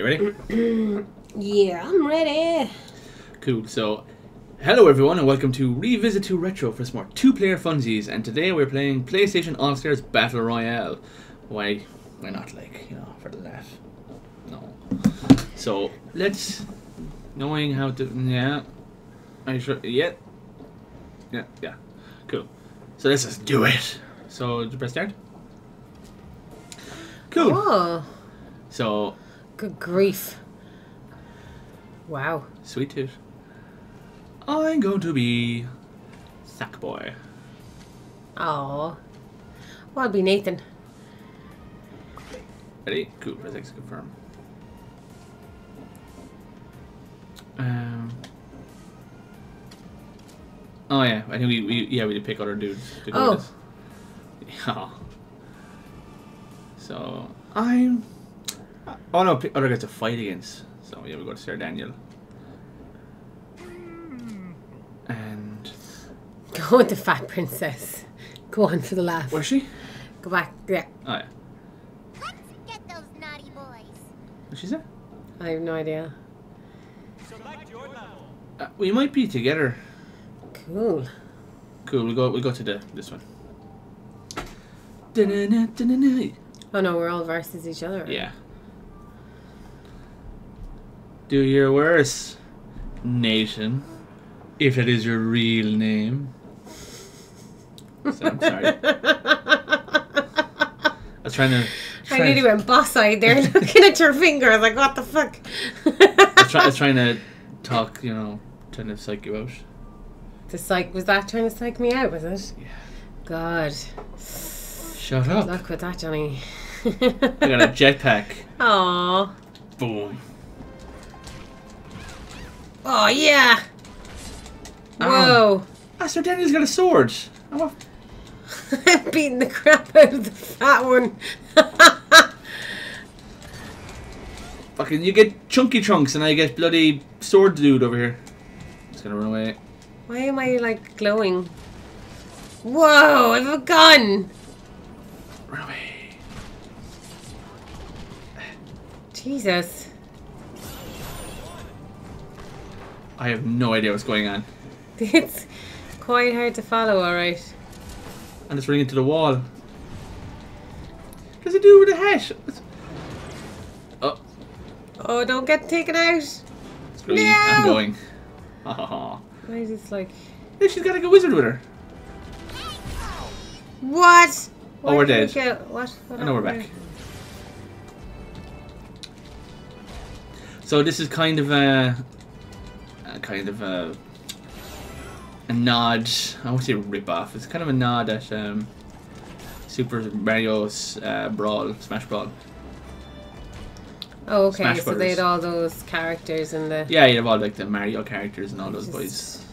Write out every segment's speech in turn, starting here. you ready? Yeah, I'm ready. Cool. So, hello everyone, and welcome to Revisit 2 Retro for some more two-player funsies. And today we're playing PlayStation All-Stars Battle Royale. Why? Why not? Like, you know, for the laugh. No. So let's knowing how to. Yeah. Are you sure? Yeah. Yeah. Yeah. Cool. So let's just do it. So did you press start? Cool. Oh. So. Good grief. Wow. Sweet Tooth. I'm going to be Sackboy. Oh. Well, I'll be Nathan. Ready? Cool. Press X to confirm. Oh yeah, I think we did pick other dudes to do this. Yeah. So I'm. Oh no, pick other guys to fight against. So yeah, we go to Sir Daniel. And go with the Fat Princess. Go on for the laugh. Where's she? Go back. Yeah. Oh yeah. Let's get those naughty boys. What's she say? I have no idea. Select your level. We might be together. Cool. Cool. We go to this one. Oh no, we're all versus each other. Right? Yeah. Do your worst, Nathan, if it is your real name. So, I'm sorry. I was trying to. I nearly went boss-eyed there, looking at your finger. I was like, "What the fuck?" I was trying to talk, you know, trying to psych you out. The psych was that trying to psych me out, was it? Yeah. God. Shut up. Good luck with that, Johnny. I got a jetpack. Aww. Boom. Oh yeah. Whoa. Ah, Sir Daniel's got a sword. I'm beating the crap out of the fat one. Fucking, you get chunky trunks, and I get bloody sword dude over here. He's gonna run away. Why am I like glowing? Whoa, I have a gun! Run away. Jesus. I have no idea what's going on. It's quite hard to follow, alright. And it's running into the wall. What does it do with the hash? Oh. Oh, don't get taken out. Screw you. No! I'm going. Oh. Why is it like... Yeah, she's got like a wizard with her. What? Oh, we're dead. What I know we're back. So this is kind of a nod. I won't say rip-off. It's kind of a nod at Super Mario's Smash Brawl. Oh, okay, so they had all those characters in the... Yeah, you have all like the Mario characters and all those boys.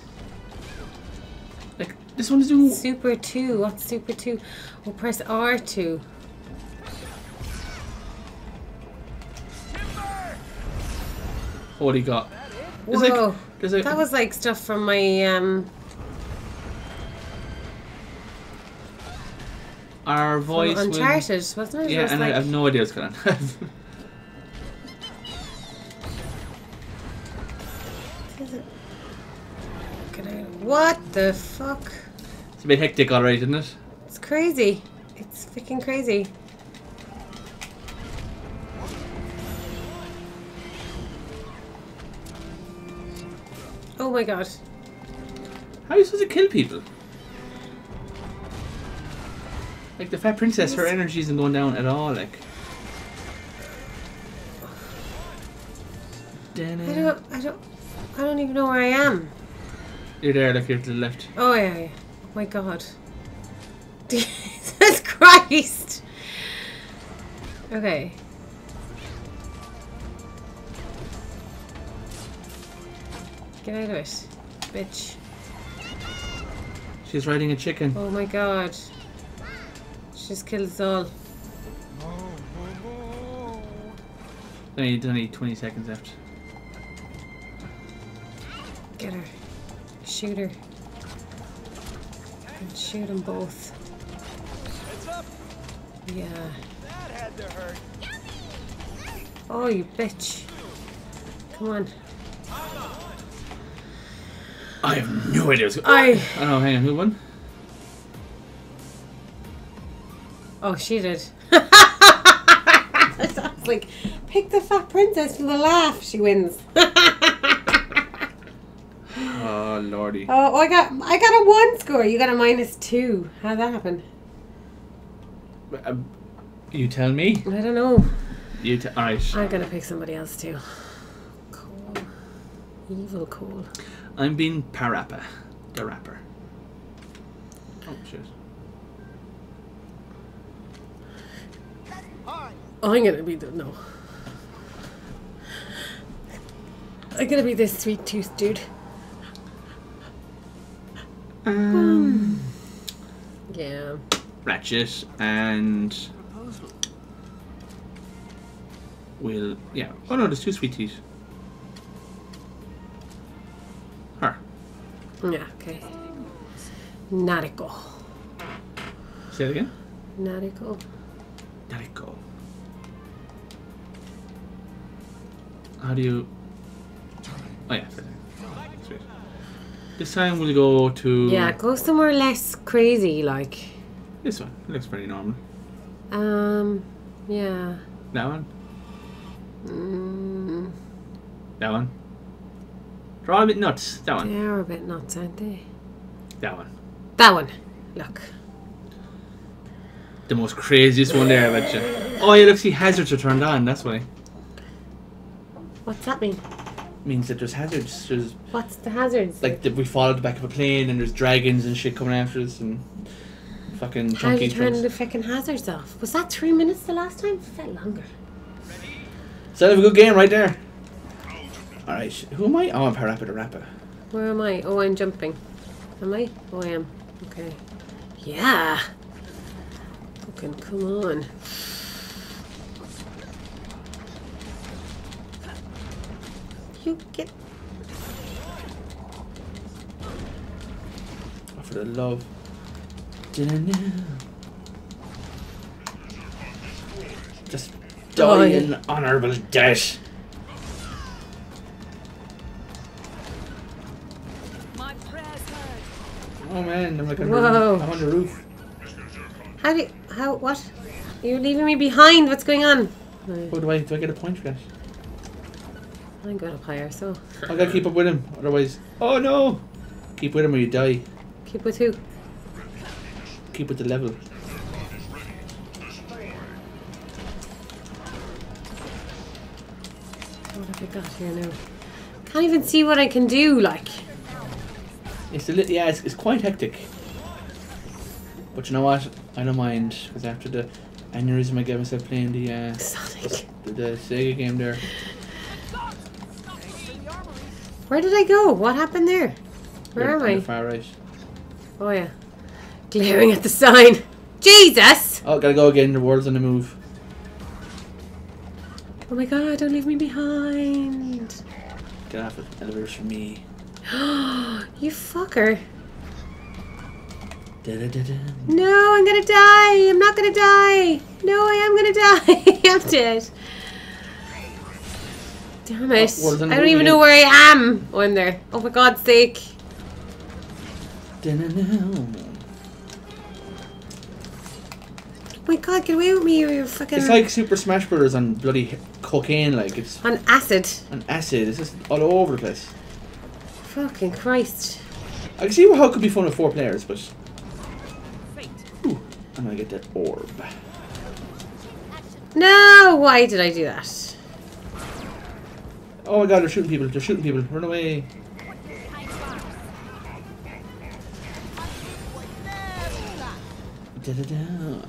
Like, this one's doing... Super 2, what's Super 2? We'll press R2. Holy God. Whoa, there's like... that was like stuff from my... Our voice Uncharted, wasn't it? Yeah, and like... I have no idea what's going on. What the fuck? It's a bit hectic already, isn't it? It's crazy. It's freaking crazy. Oh my God. How are you supposed to kill people? Like the Fat Princess, her energy isn't going down at all, like. I don't even know where I am. You're there, look, you're to the left. Oh yeah, yeah. Oh my God. Jesus Christ. Okay. Get out of it, bitch. She's riding a chicken. Oh my God. She just killed us all. Only 20 seconds left. Get her. Shoot her. And shoot them both. Yeah. That had to hurt. Oh, you bitch. Come on. I have no idea what's going on. Oh, hang on. Who won? Oh, she did. I was like, pick the fat princess for the laugh. She wins. Oh, lordy. Oh, I got a 1 score. You got a -2. How'd that happen? You tell me. I don't know. You tell. I'm gonna pick somebody else too. Cole, evil Cole. I'm being PaRappa the Rapper. Oh shit. I'm gonna be the I'm gonna be this sweet tooth dude. Yeah. Ratchet and Oh no, there's 2 sweet teas. Her. Yeah, okay. Nariko. Say it again? Nariko. Nariko. How do you... Oh yeah, sweet. This time we'll go to... Yeah, go somewhere less crazy, like... This one. It looks pretty normal. Yeah. That one? Mm. That one? They're all a bit nuts. That one. They are a bit nuts, aren't they? That one. That one. Look. The most craziest one there, I bet you. Oh, yeah, look, see, hazards are turned on, that's why. What's that mean? It means that there's hazards. There's, what's the hazards? Like, we fall out the back of a plane and there's dragons and shit coming after us and fucking junkies. How did you turn the fucking hazards off? Was that 3 minutes the last time? Was that longer? Sound of a good game right there. Alright, who am I? Oh, I'm PaRappa the Rapper. Where am I? Oh, I'm jumping. Am I? Oh, I am. Okay. Yeah! Fucking come on. You get... Oh, for the love. Just... Die an honourable death. Oh man, I'm like on the roof. How do you, what? You're leaving me behind, what's going on? No. Oh, do I get a point for that? I'm going up higher, so... I gotta keep up with him, otherwise... Oh no! Keep with him or you die. Keep with who? Keep with the level. I got here now. Can't even see what I can do. Like, it's a little, yeah, it's quite hectic. But you know what? I don't mind because after the aneurysm I gave myself playing the Sonic, the SEGA game there. Where did I go? What happened there? Where am I? The far right. Oh yeah, glaring at the sign. Jesus! Oh, gotta go again. The world's on the move. Oh my god, don't leave me behind. Get off of the elevators for me. You fucker. Da, da, da, da. No, I'm gonna die. I'm not gonna die. No, I am gonna die. I'm dead. Damn it. Oh, I don't even know where I am. Oh, I'm there. Oh, for God's sake. Da, da, da. Oh my god, get away with me, you fucking... It's like Super Smash Bros on bloody cocaine, like it's... On acid. On acid, it's just all over the place. Fucking Christ. I can see how it could be fun with 4 players, but... Ooh, I'm gonna get that orb. No, why did I do that? Oh my god, they're shooting people, run away.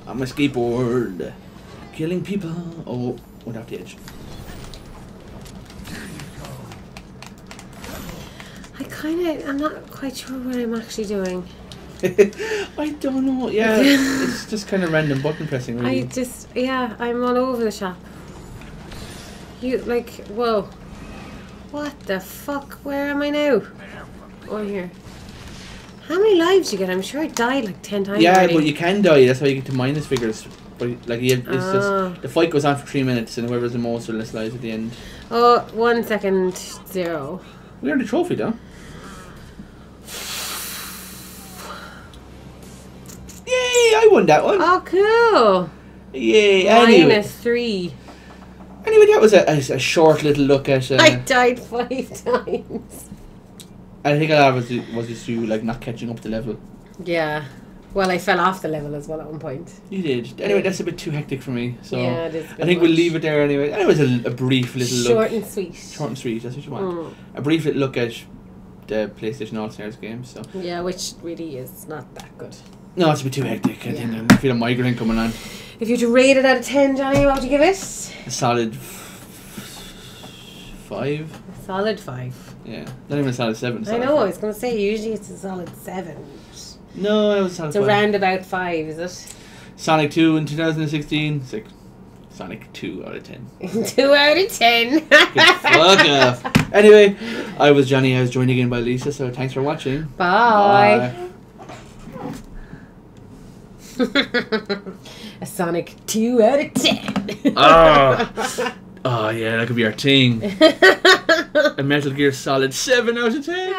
I'm a skateboard, killing people. Oh, went off the edge. I kind of, I'm not quite sure what I'm actually doing. I don't know. Yeah, it's just kind of random button pressing. Really. I just, yeah, I'm all over the shop. You like, whoa, what the fuck? Where am I now? Oh, here. How many lives do you get? I'm sure I died like 10 times. Yeah, already. But you can die. That's how you get to minus figures. But like, it's just the fight goes on for 3 minutes, and whoever's the most or less lies at the end. Oh, 1 second, 0. We earned a trophy, though. Yay! I won that one. Oh, cool. Yay! Anyway. -3. Anyway, that was a short little look at. I died 5 times. I think a lot of it was just you like not catching up the level. Yeah. Well, I fell off the level as well at one point. You did. Anyway, that's a bit too hectic for me. So yeah, it is I think we'll leave it there anyway. That was a brief little look. Short and sweet. Short and sweet, that's what you want. Mm. A brief little look at the PlayStation All-Stars game. So. Yeah, which really is not that good. No, it's a bit too hectic. I think I feel a migraine coming on. If you were to rate it out of 10, Johnny, what would you give it? A solid 5. A solid 5. Yeah, not even a solid 7. Solid I know, 5. I was going to say, usually it's a solid 7. No, it was Sonic 5. It's around about 5, is it? Sonic 2 in 2016. It's like Sonic 2 out of 10. 2 out of 10. Fuck off. Anyway, I was Johnny. I was joined again by Lisa, so thanks for watching. Bye. Bye. A Sonic 2 out of 10. Oh, yeah, that could be our team. A Metal Gear Solid 7 out of 10.